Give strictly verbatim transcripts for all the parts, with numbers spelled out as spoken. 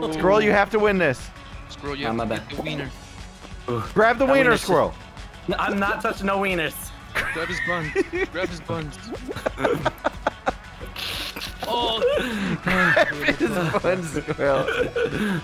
Go. Squirrel, you have to win this. Squirrel, you have oh, to get the wiener. Ooh. Grab the that wiener, Squirrel. Just... I'm not touching no wieners. Grab his buns. Grab his buns. Oh. Grab his buns, Squirrel.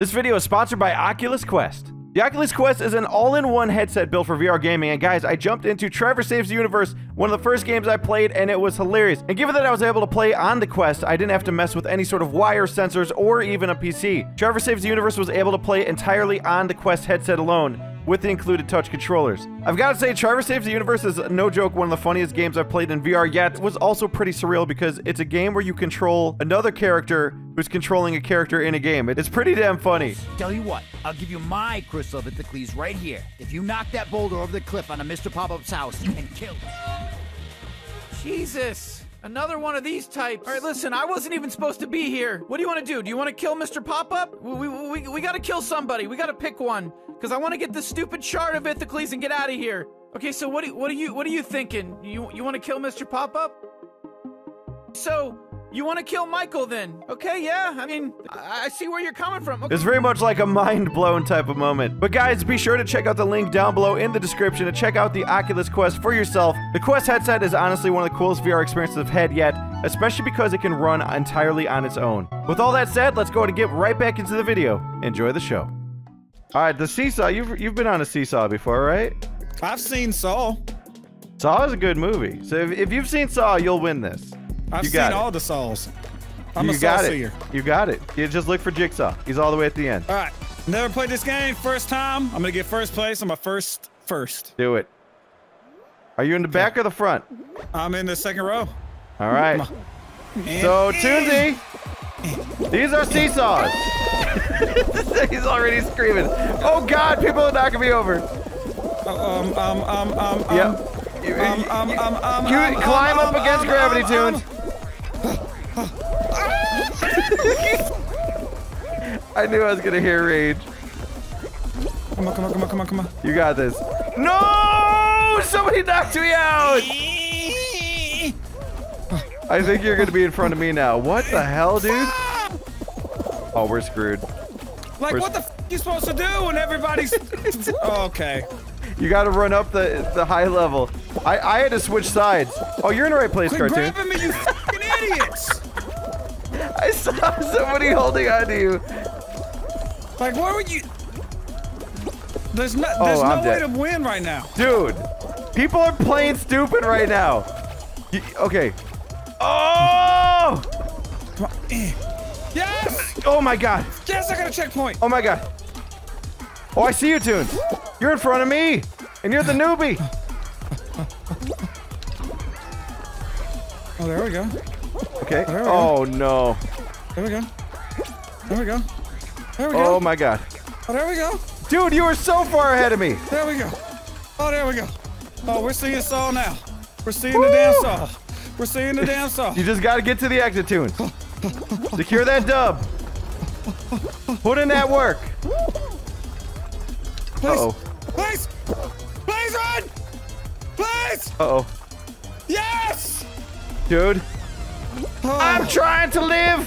This video is sponsored by Oculus Quest. The Oculus Quest is an all-in-one headset built for V R gaming, and guys, I jumped into Trover Saves the Universe, one of the first games I played, and it was hilarious. And given that I was able to play on the Quest, I didn't have to mess with any sort of wire sensors or even a P C. Trover Saves the Universe was able to play entirely on the Quest headset alone, with the included touch controllers. I've got to say, Trover Saves the Universe is, no joke, one of the funniest games I've played in V R yet. It was also pretty surreal because it's a game where you control another character who's controlling a character in a game. It's pretty damn funny. Tell you what, I'll give you my Crystal of Ithicles right here. If you knock that boulder over the cliff onto Mister Pop-Up's house and kill him. Jesus. Another one of these types. All right, listen, I wasn't even supposed to be here. What do you want to do? Do you want to kill Mister Pop-Up? We, we, we, we got to kill somebody. We got to pick one. Because I want to get this stupid shard of Ithicles and get out of here. Okay, so what do, what are you what are you thinking? You you want to kill Mister Pop-Up? So you want to kill Michael then? Okay, yeah. I mean, I, I see where you're coming from. Okay. It's very much like a mind blown type of moment. But guys, be sure to check out the link down below in the description to check out the Oculus Quest for yourself. The Quest headset is honestly one of the coolest V R experiences I've had yet, especially because it can run entirely on its own. With all that said, let's go ahead and get right back into the video. Enjoy the show. All right, the seesaw. You've you've been on a seesaw before, right? I've seen Saw. Saw is a good movie. So if, if you've seen Saw, you'll win this. I've you seen it. all the Saws. I'm you a Saw seer. You got it. You just look for Jigsaw. He's all the way at the end. All right. Never played this game. First time. I'm gonna get first place on my first first. Do it. Are you in the back or the front? I'm in the second row. All right. So Toonzy, these are seesaws. He's already screaming. Oh God! People are knocking me over. Um, um, um, um, um. Yep. You, um, um, you, um, um, you um, climb um, up um, against um, gravity, um, Toonz. Um. I knew I was gonna hear rage. Come on! Come on! Come on! Come on! Come on! You got this. No! Somebody knocked me out. I think you're gonna be in front of me now. What the hell, dude? Oh, we're screwed. Like, we're what the f you supposed to do when everybody's... oh, okay. You gotta run up the the high level. I, I had to switch sides. Oh, you're in the right place, Quit Cartoon. grabbing me, you fucking idiots! I saw somebody holding on to you. Like, why would you... There's no, there's oh, no way dead. to win right now. Dude, people are playing stupid right now. You, okay. Oh! Come on. Yes! Oh my God! Yes, I got a checkpoint! Oh my God! Oh, I see you, Toonz! You're in front of me! And you're the newbie! Oh, there we go. Okay. Oh, we oh go. no. There we go. There we go. There we go. Oh my God. Oh, there we go. Dude, you were so far ahead of me! There we go. Oh, there we go. Oh, we're seeing Saw now. We're seeing Woo! the damn Saw. We're seeing the damn Saw. You just gotta get to the exit, Toonz. Secure that dub. Put in that work. Please, uh-oh. please, please run, please. Uh-oh. Yes. Dude, oh. I'm trying to live.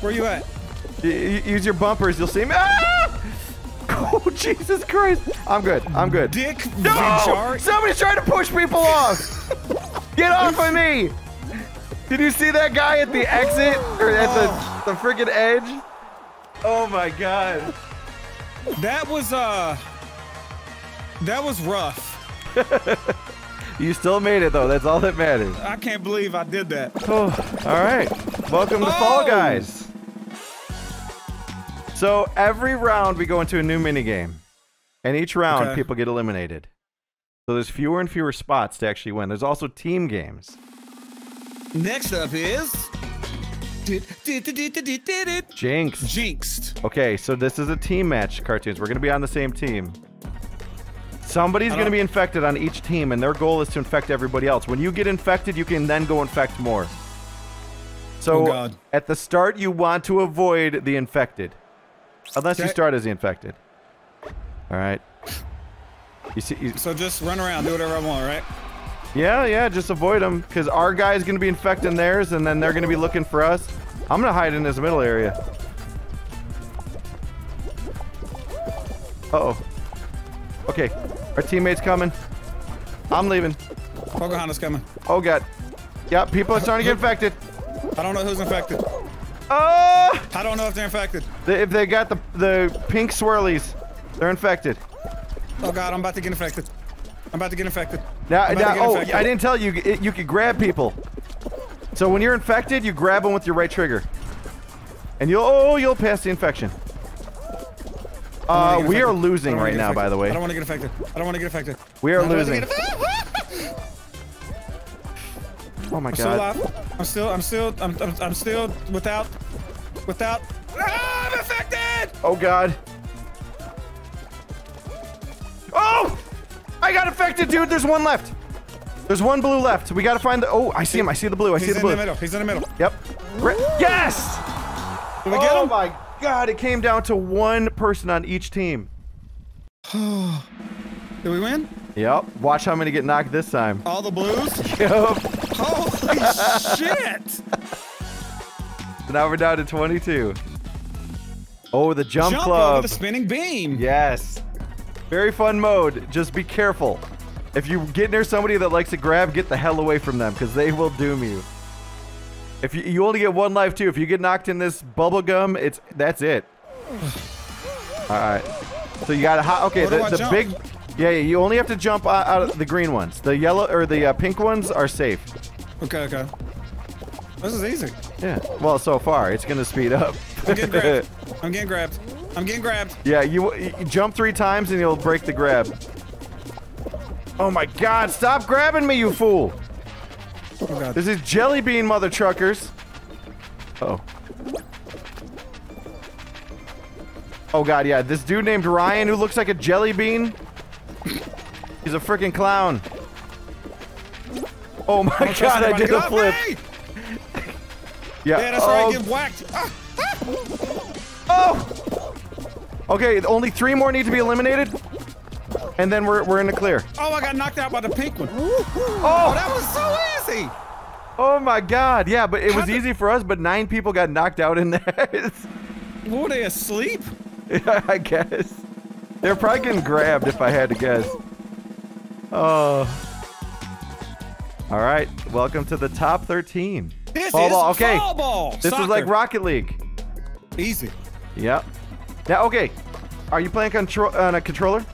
Where you at? Use your bumpers. You'll see me. Ah! Oh, Jesus Christ. I'm good. I'm good. Dick. No! Vinchard. Somebody's trying to push people off. Get off of me. Did you see that guy at the exit or at the the freaking edge? Oh my God, that was uh, that was rough. You still made it though. That's all that matters. I can't believe I did that. Oh, all right. Welcome to oh. Fall Guys. So every round we go into a new mini game, and each round okay. people get eliminated. So there's fewer and fewer spots to actually win. There's also team games. Next up is Jinxed. Jinxed. Okay, so this is a team match, Cartoons. We're gonna be on the same team. Somebody's gonna be infected on each team, and their goal is to infect everybody else. When you get infected, you can then go infect more. So oh God. at the start, you want to avoid the infected, unless okay. you start as the infected. All right. You see. You... So just run around, do whatever I want, right? Yeah, yeah, just avoid them, because our guy's going to be infecting theirs, and then they're going to be looking for us. I'm gonna hide in this middle area. Uh-oh. Okay. Our teammate's coming. I'm leaving. Pocahontas coming. Oh, God. Yeah, people are starting to get infected. I don't know who's infected. Uh, I don't know if they're infected. They, if they got the, the pink swirlies, they're infected. Oh, God. I'm about to get infected. I'm about to get infected. Now, now get oh, infected. I didn't tell you. It, you could grab people. So when you're infected, you grab them with your right trigger. And you'll, oh, you'll pass the infection. Uh, we are losing right now, by the way. I don't want to get affected. I don't want to get affected. We are losing. Oh my God. I'm still, I'm still, I'm, I'm, I'm still without, without. Ah, I'm affected! Oh God. Oh! I got affected, dude. There's one left. There's one blue left. We gotta find the. Oh, I see him. I see the blue. I see the blue. He's in the middle. He's in the middle. Yep. Yes! Did we get him? Oh my God, it came down to one person on each team. Did we win? Yep. Watch how many get knocked this time. All the blues? Yep. Holy shit! So now we're down to twenty-two. Oh, the jump, jump club. Over the spinning beam. Yes. Very fun mode. Just be careful. If you get near somebody that likes to grab, get the hell away from them, because they will doom you. If you, you only get one life too. If you get knocked in this bubble gum, it's that's it. All right. So you got to okay. The, the big, yeah. You only have to jump out, out of the green ones. The yellow or the uh, pink ones are safe. Okay. Okay. This is easy. Yeah. Well, so far it's gonna speed up. I'm getting grabbed. I'm getting grabbed. I'm getting grabbed. Yeah. You, you jump three times and you'll break the grab. Oh my God! Stop grabbing me, you fool! Oh God. This is jelly bean, mother truckers. Uh oh. Oh God, yeah. This dude named Ryan who looks like a jelly bean. He's a freaking clown. Oh my oh, God! I did a flip. yeah. Yeah, that's oh. right. I get whacked. Ah, ah. Oh. Okay. Only three more need to be eliminated. And then we're, we're in the clear. Oh, I got knocked out by the pink one. Oh. Oh, that was so easy. Oh, my God. Yeah, but it was How easy for us, but nine people got knocked out in there. Were they asleep? Yeah, I guess. They're probably getting grabbed if I had to guess. Oh. All right. Welcome to the top thirteen. This fall is ball. Okay. Fall ball. This Soccer. Is like Rocket League. Easy. Yep. Now, okay. Are you playing contro on a controller?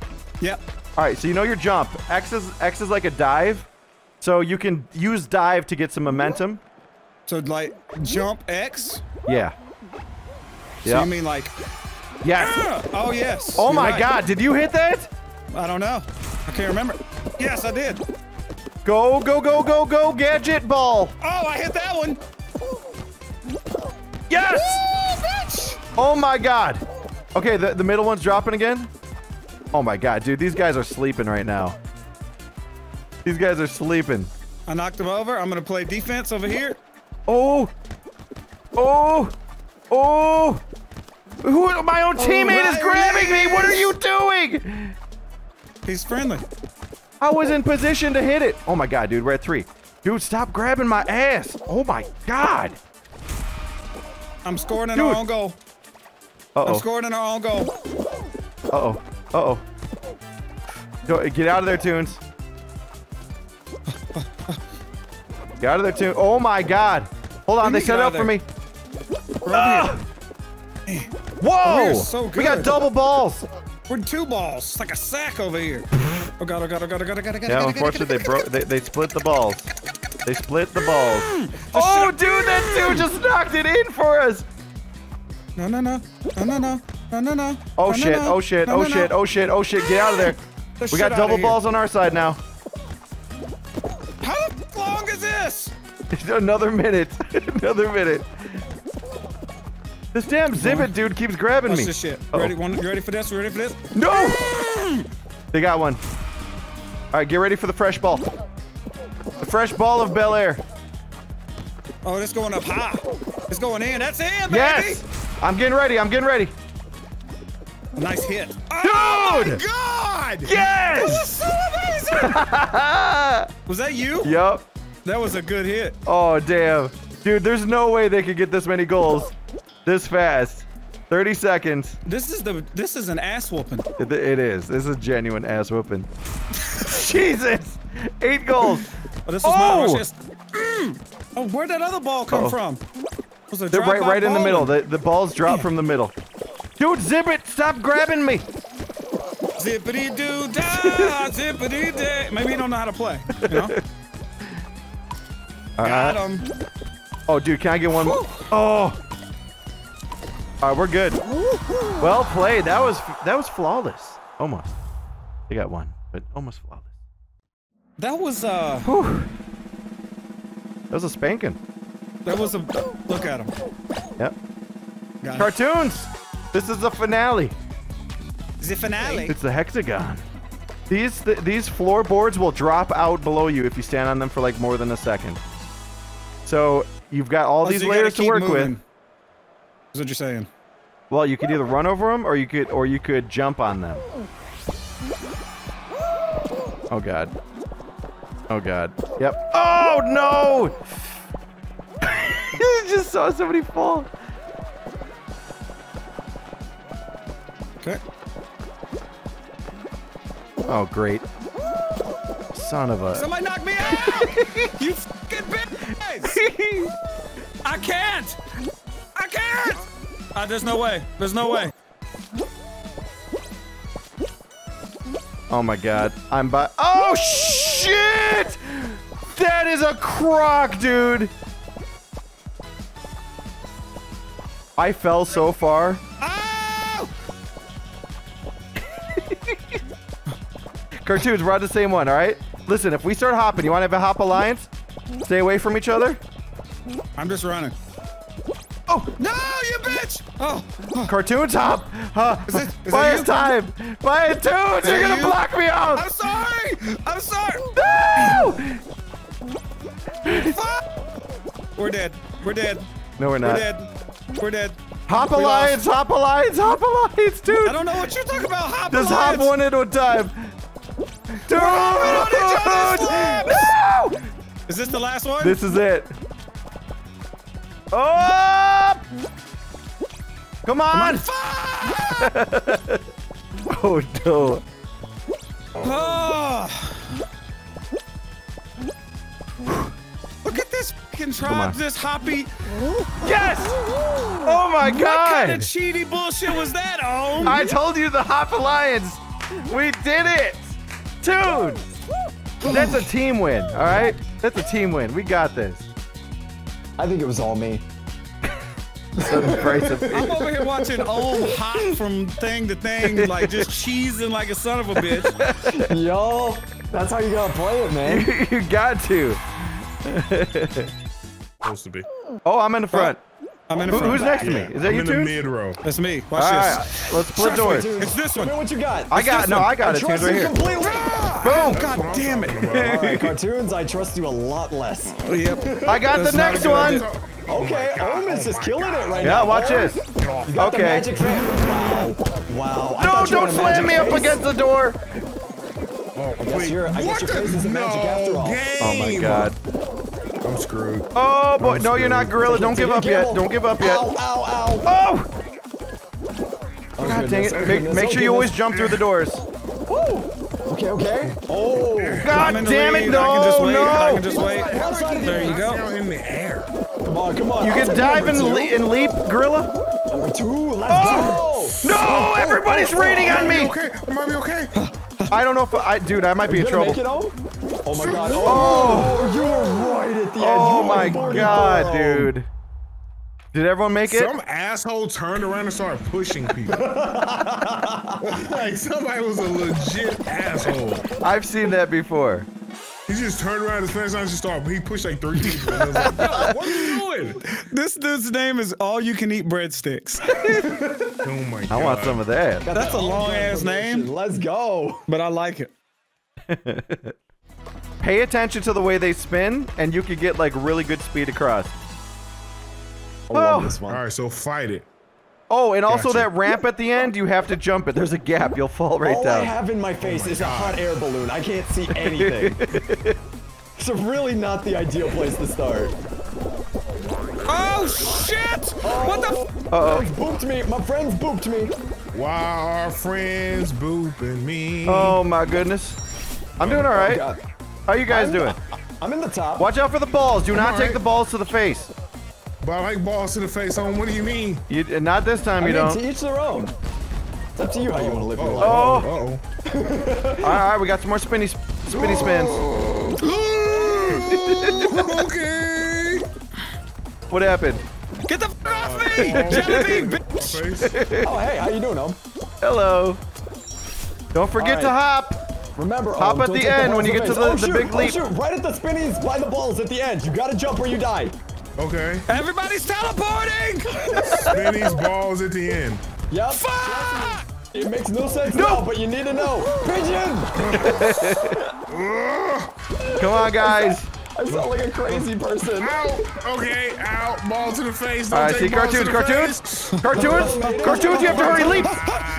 Yep. All right, so you know your jump. X is X is like a dive, so you can use dive to get some momentum. So like jump X. Yeah. So yep. You mean like? Yes. Yeah. Oh yes. Oh You're my right. God! Did you hit that? I don't know. I can't remember. Yes, I did. Go go go go go gadget ball. Oh, I hit that one. Yes. Woo, bitch. Oh my God. Okay, the the middle one's dropping again. Oh my God, dude, these guys are sleeping right now. These guys are sleeping. I knocked them over. I'm gonna play defense over here. Oh, oh, oh! Who? My own teammate oh, is grabbing is. me. What are you doing? He's friendly. I was in position to hit it. Oh my God, dude, we're at three. Dude, stop grabbing my ass. Oh my God. I'm scoring in our own goal. Uh oh. I'm scoring in our own goal. Uh oh. Uh oh. Get out of there, Toons. Get out of there, Toons. Oh my God. Hold on, they set it up for me. Ah! Whoa! So we got double balls. We're two balls. It's like a sack over here. Oh God, oh God, oh God, oh God, oh God, oh God. Yeah, unfortunately, they broke. They, they split the balls. They split the balls. Oh, dude, that dude just knocked it in for us. No, no, no. No, no, no. No, no, no. Oh, no, shit. No, no. Oh, shit. No, no, oh, shit. No. Oh, shit. Oh, shit. Get out of there. The we got double balls on our side now. How long is this? Another minute. Another minute. This damn Zibbit dude keeps grabbing What's me. This shit? Uh-oh. Ready? One, you ready for this? You ready for this? No! They got one. All right, get ready for the fresh ball. The fresh ball of Bel Air. Oh, it's going up high. It's going in. That's in, baby. Yes! I'm getting ready. I'm getting ready. Nice hit. Dude! Oh my God! Yes! That was so amazing! Was that you? Yup. That was a good hit. Oh, damn. Dude, Dude, there's no way they could get this many goals this fast. thirty seconds. This is the this is an ass whooping. It, it is. This is a genuine ass whooping. Jesus! Eight goals. Oh, this was oh! My just, mm. oh, where'd that other ball come uh -oh. from? Was it They're right, right in the middle. The the balls drop from the middle. Dude, zip it! Stop grabbing me. Zippity doo da, zippity da. Maybe you don't know how to play. You know? All right. Got him. Oh, dude, can I get one more? Oh. All right, we're good. Well played. That was that was flawless. Almost. They got one, but almost flawless. That was uh. Whew. That was a spanking. That was a look at him. Yep. Got Cartoons. It. This is the finale. The finale. It's the hexagon. These th these floorboards will drop out below you if you stand on them for like more than a second. So you've got all oh, these so layers to work moving. with. That's what you're saying. Well, you could either run over them, or you could, or you could jump on them. Oh god. Oh god. Yep. Oh no! I just saw somebody fall. Okay. Oh great. Son of a. Somebody knock me out! You fucking bitch! I can't. I can't! Ah, there's no way. There's no way. Oh my god. I'm by. Oh shit! That is a crock, dude! I fell so far. Oh! Cartoons, we're on the same one, alright? Listen, if we start hopping, you want to have a hop alliance? Stay away from each other? I'm just running. Oh no, you bitch! Oh, oh. Cartoon top! Huh? Is it, is Buy it his time! Buy it Toons! You're gonna you? block me out! I'm sorry! I'm sorry! No! We're dead. We're dead. No, we're not. We're dead. We're dead. Hop we alliance! Lost. Hop alliance! Hop alliance, dude! I don't know what you're talking about. Hop Just alliance! Just hop one at a time. Dude! On no! Is this the last one? This is it. Oh! Come on! Come on. Oh no! Oh. Look at this fucking tribe, this hoppy. Yes! Oh my god! What kind of cheaty bullshit was that? Oh! I told you the Hop Alliance. We did it, dude. That's a team win. All right, that's a team win. We got this. I think it was all me. I'm over here watching old hop from thing to thing, like just cheesing like a son of a bitch. Yo, that's how you gotta play it, man. You, you got to. Supposed to be. Oh, I'm in the front. I'm in the Who, front. Who's next yeah. to me? Is that I'm you two? Mid row. That's me. Watch all this. Right, let's flip doors. It's this one. What you got? It's I got. No, one. I got it. Right here. Completely. Boom! God damn it! Right, Cartoons, I trust you a lot less. Yep. I got That's the next one. Okay, oh Omis oh is killing God. it right yeah, now. Yeah, watch this. Okay. The magic wow! Wow! I no! Don't slam me face. up against the door. Oh, I guess your face isn't magic after all. Game. Oh my God! I'm screwed. Oh boy! I'm no, screwed. You're not gorilla. Don't give up yet. Don't give up yet. Ow! Ow! Ow! Oh! Oh God dang it! Make, make sure you always jump through the doors. Woo! Okay, okay. Oh, God damn it! No, I can just wait. no. I can just wait. Outside there you go. In the air. Come on, come on. You can dive and, le and leap, gorilla. Number two. Let's oh! go. No! Oh, everybody's oh, raining oh, on me. Okay, am I okay? I don't know if I, dude. I might be in trouble. Make it out? Oh my God. Oh, oh, you were right at the end. Oh my God, bro. dude. Did everyone make it? Some asshole turned around and started pushing people. Like somebody was a legit asshole. I've seen that before. He just turned around and next time just started. He pushed like three people. And I was like, yo, what are you doing? This dude's name is All You Can Eat Breadsticks. Oh my God. I want some of that. God, that's a long ass name. Let's go. But I like it. Pay attention to the way they spin, and you could get like really good speed across. I love this one. All right, so fight it. Oh, and gotcha. also that ramp at the end, you have to jump it. There's a gap. You'll fall right All down. All I have in my face oh my is God. a hot air balloon. I can't see anything. It's really not the ideal place to start. Oh shit! Oh. What the f? Uh-oh. Booped me. My friends booped me. Why are friends booping me? Oh my goodness. I'm doing all right. Oh, how you guys I'm, doing? I'm in the top. Watch out for the balls. Do I'm not take right. the balls to the face. But I like balls to the face on. What do you mean? You not this time. I you mean, don't. To each their own. It's up to you how you want to live your life. Oh. Uh-oh. All right, we got some more spinny, spinny spins. Oh, okay. What happened? Get the f off me, Jellybean, bitch! Oh hey, how you doing, Om? Hello. Don't forget right. to hop. Remember, hop Om, at the end the when you get to the, oh, the big leap. Oh, right at the spinnies by the balls at the end. You gotta jump or you die. Okay. Everybody's teleporting. Spinnies balls at the end. Yep. Fuck! It makes no sense no. now, but you need to know. Pigeon! Come on, guys. I sound like a crazy person. Ow! Okay, ow! Ball to the face. Don't All right, take see cartoons, cartoons, cartoons, cartoons, cartoons. You have to hurry, leap!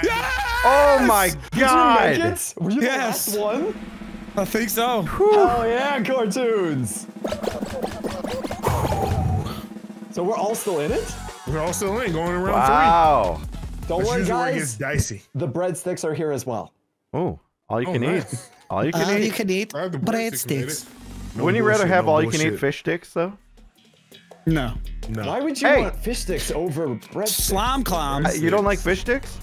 Yes! Oh my God! Did you make it? Were you yes. the last one? I think so. Whew. Oh yeah, cartoons. So we're all still in it. We're all still in, going around wow. three. Wow! Don't worry, guys. It gets dicey. The breadsticks are here as well. Oh, all you can all right. eat. All you can all eat. All you can eat. Breadsticks. No Wouldn't you rather have no all bullshit. you can eat fish sticks though? No. No. Why would you hey. want fish sticks over bread sticks? Slime clowns. You don't like fish sticks?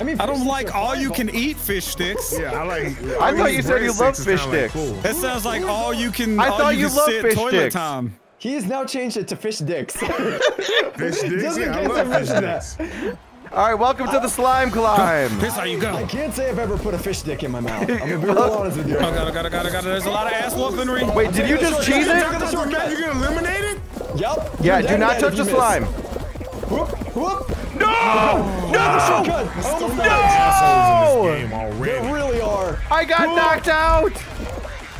I mean, I don't like all you can eat fish sticks. Yeah, I like. I, I thought you said you loved fish sticks. Like cool. That sounds like all you can. I all thought you, you loved fish sticks. Time. He has now changed it to fish dicks. Fish dicks. Yeah, I love fish dicks. All right, welcome to the slime climb. Here's how you go. I can't say I've ever put a fish dick in my mouth. I'm gonna be real honest with you. Oh god, oh god, oh god, oh god. There's a lot of ass whoopin'ry. Wait, did you just cheese it? You're gonna eliminate it? Yep. Yeah, do not touch the slime. Whoop, whoop. No! No! No! There really are. I got knocked out.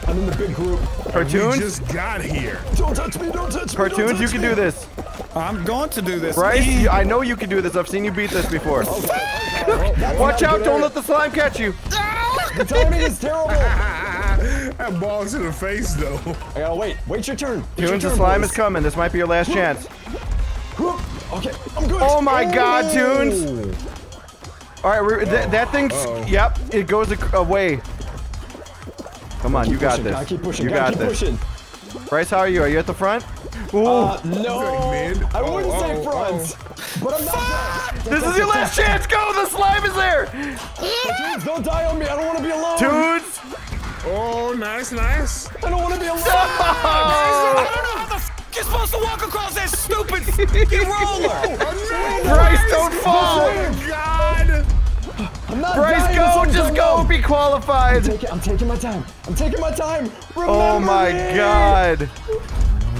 I'm in the big group. Cartoons? We just got here. Don't touch me, don't touch me. Cartoons, you can do this. I'm going to do this. Bryce, you, I know you can do this. I've seen you beat this before. Watch out. Don't let the slime catch you. The timing is terrible. That ball to the face, though. I gotta wait. Wait your turn. Tunes, the slime boys. is coming. This might be your last chance. Okay, I'm good. Oh, my oh. God, Tunes. All right, we're, th that thing's, uh-oh. yep, it goes away. Come on, you got pushing, this. I keep pushing. You got keep this. Pushing. Bryce, how are you? Are you at the front? Uh, no, I wouldn't oh, say front, oh, oh. but I'm not. This is your last chance. Go! The slime is there. Dudes, don't die on me. I don't want to be alone. Dudes. Oh, nice, nice. I don't want to be alone. No. I don't know how the f you're supposed to walk across that stupid f***ing roller. Bryce, don't fall. Oh God. I'm not Bryce, go! Just go! Alone. Be qualified. I'm taking, I'm taking my time. I'm taking my time. Remember oh my me. God.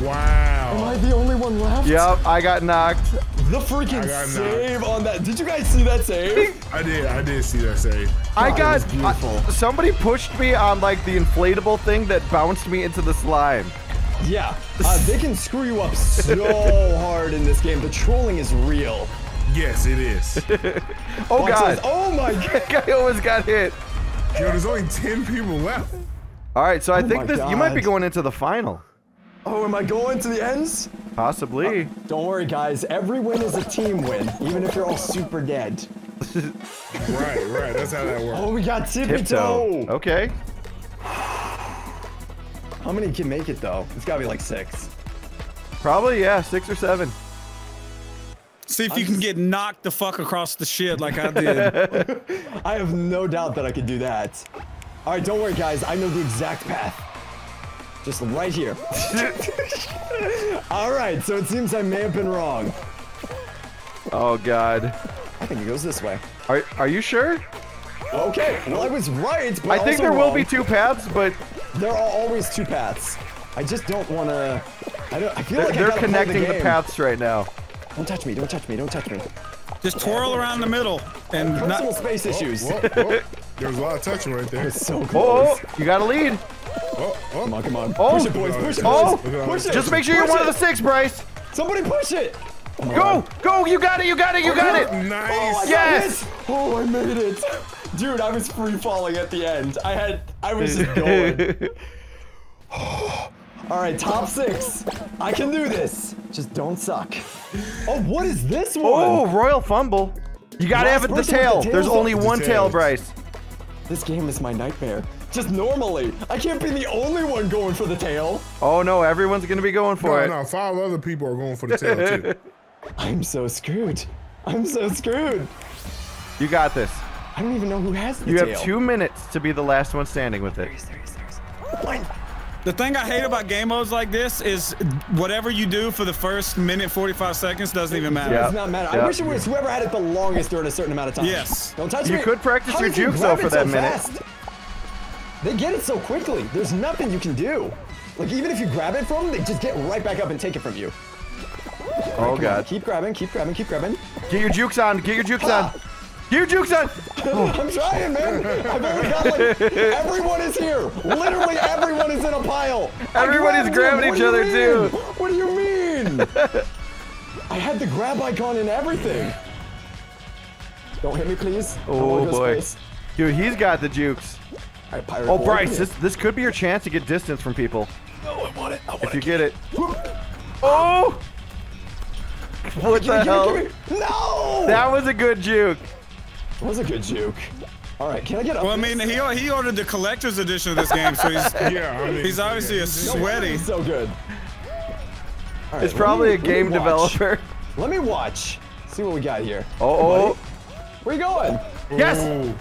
Wow. Am I the only one left? Yep, I got knocked. The freaking save knocked. on that. Did you guys see that save? I did. I did see that save. I God, got beautiful. I, somebody pushed me on like the inflatable thing that bounced me into the slime. Yeah. Uh, they can screw you up so hard in this game. The trolling is real. Yes, it is. oh Watch God. This. Oh my God. I almost got hit. Yo, there's only ten people left. All right, so I oh think this God. you might be going into the final. Oh, am I going to the ends? Possibly. Uh, don't worry, guys. Every win is a team win, even if you're all super dead. right, right. That's how that works. Oh, we got tippy toe. Okay. How many can make it, though? It's got to be like six. Probably, yeah. Six or seven. See if I'm you can get knocked the fuck across the shit like I did. I have no doubt that I could do that. All right, don't worry, guys. I know the exact path. Just right here. All right, so it seems I may have been wrong. Oh God. I think it goes this way. Are Are you sure? Okay. Well, I was right, but I think also there wrong. will be two paths, but there are always two paths. I just don't want to. I don't. I feel they're, like they're I connecting the, the paths right now. Don't touch me! Don't touch me! Don't touch me! Just twirl around the middle and personal not space issues. Whoa, whoa, whoa. There's a lot of touching right there. It's so close. Oh, you got a lead. Oh, oh. Come on, come on. Oh. Push it, boys. Push it, boys. Oh. Push it. Just make sure push you're one it. of the six, Bryce. Somebody push it. Come go, on. go. You got it. You got it. You oh, got yeah. it. Nice. Oh, yes. Oh, I made it. Dude, I was free falling at the end. I had, I was just going. All right, top six. I can do this. Just don't suck. Oh, what is this one? Oh, royal fumble. You gotta Last have it the tail. The There's only one the tail, Bryce. This game is my nightmare. Just normally, I can't be the only one going for the tail. Oh no, everyone's gonna be going for no, it. No, no, five other people are going for the tail too. I'm so screwed. I'm so screwed. You got this. I don't even know who has the you tail. You have two minutes to be the last one standing with it. There's, there's, there's. One. The thing I hate about game modes like this is whatever you do for the first minute, forty-five seconds doesn't even matter. It does not matter. Yep. I wish it was whoever had it the longest during a certain amount of time. Yes. Don't touch you me. You could practice How your jukes though for that so minute. Fast? They get it so quickly. There's nothing you can do. Like even if you grab it from them, they just get right back up and take it from you. Right, oh God. On. Keep grabbing, keep grabbing, keep grabbing. Get your jukes on, get your jukes ah. on. Get your jukes on. I'm trying, man. I've already got like, everyone is here. Literally everyone is in a pile. Everyone is grabbing each other too. What do you mean? I had the grab icon and everything. Don't hit me, please. Oh boy. Dude, he's got the jukes. Right, oh, Bryce, this, this could be your chance to get distance from people. No, I want it. I want if you get it. it. Oh! What give the me, hell? Me, me. No! That was a good juke. That was a good juke. All right, can I get up? Well, I mean, he, he ordered the collector's edition of this game, so he's, yeah, I mean, he's obviously a sweaty. No, so good. All right, it's probably me, a game let developer. Let me watch. See what we got here. Uh oh. Hey, where you going? Yes! Ooh.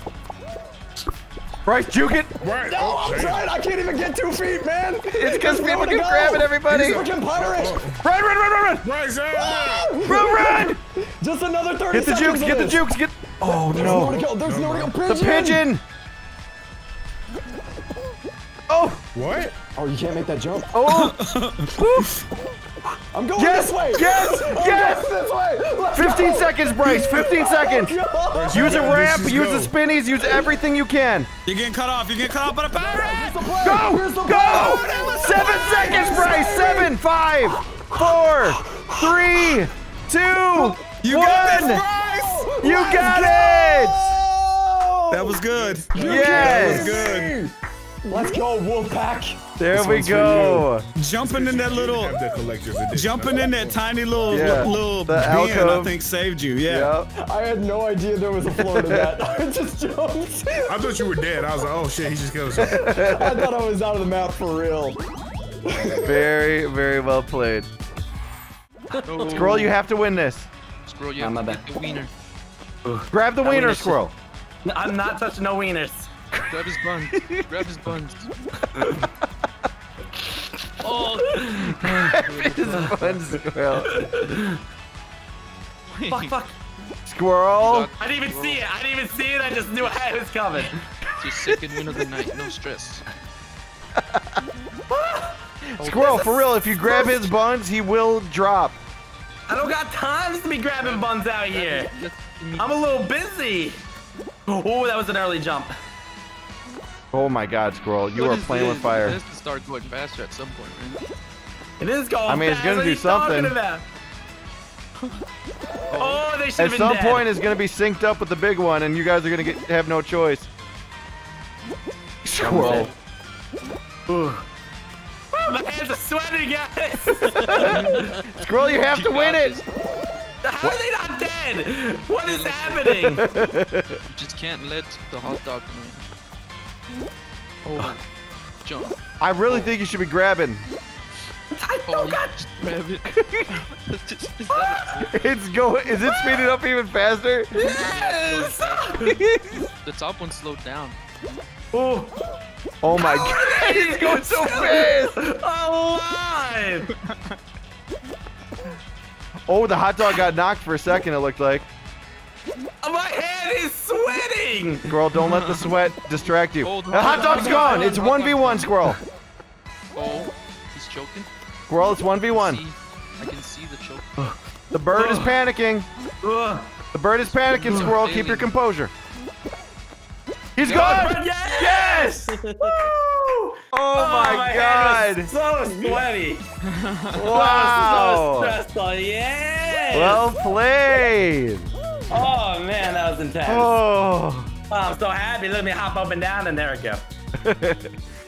Bryce, juke it! Right. No, I'm trying! I can't even get two feet, man! It's because people can grab it, everybody! People can pirate it! Run, run, run, run, run! Bryce, run, run! Just another thirty seconds! Get the jukes, get the jukes, get... Oh, no! There's no to go, there's no to go, pigeon! The pigeon! Oh! What? Oh, you can't make that jump. Oh! I'm going yes, this way! Yes! I'm yes! This way. Let's fifteen go. Seconds, Bryce! fifteen seconds! Bryce, use a ramp, use go. the spinnies, use everything you can! You're getting cut off, you're getting cut off by the pirate! Go! Go! go. Seven seconds, Bryce! Seven, five, four, three, two, you one! Got this, Bryce. You Let's got go. it! That was good. Yes! That was good. Let's go, Wolfpack. There this we go. Jumping in that little, jumping in that tiny little, yeah. little bin, I think saved you. Yeah. Yep. I had no idea there was a floor to that. I just jumped. I thought you were dead. I was like, oh shit, he just goes. I thought I was out of the map for real. Very, very well played. Oh. Squirrel, you have to win this. Squirrel, you have to get the wiener. Grab the wiener, Squirrel. No, I'm not touching no wieners. Grab his buns. Grab his buns. Oh! Grab his buns, Squirrel. Fuck, fuck. Squirrel. I didn't even Squirrel. see it. I didn't even see it. I just knew it was coming. It's your second win of the night. No stress. Squirrel, for real, if you grab his buns, he will drop. I don't got time to be grabbing buns out here. I'm a little busy. Oh, that was an early jump. Oh my God, Squirrel! You what are playing this? with fire. It has to start going faster at some point, man. It is going. I mean, fast. it's gonna what do something. Oh, they should. At been some dead. point, it's gonna be synced up with the big one, and you guys are gonna get have no choice. Squirrel. Ooh. My hands are sweating, guys. Squirrel, you have she to win it. How what? are they not dead? What is happening? You just can't let the hot dog win. Oh, jump. I really think you should be grabbing. I don't oh, got just grab it. It's going. Is it speeding up even faster? Yes. The top one slowed down. Oh. Oh my How God! It's going so fast. Alive. Oh, the hot dog got knocked for a second. It looked like. My hand is sweating! Squirrel, don't let the sweat distract you. Oh, the hot dog's gone! It's one v one, Squirrel. Oh, he's choking. Squirrel, it's one v one. I can see the choke. The bird is panicking. The bird is panicking, Squirrel. Keep your composure. He's gone! Yes! Yes! Oh my, oh my God! Hand was so sweaty. Wow! I was so stressed on. Yes! Well played. Oh man, that was intense. Oh. Oh, I'm so happy. Let me hop up and down, and there we go.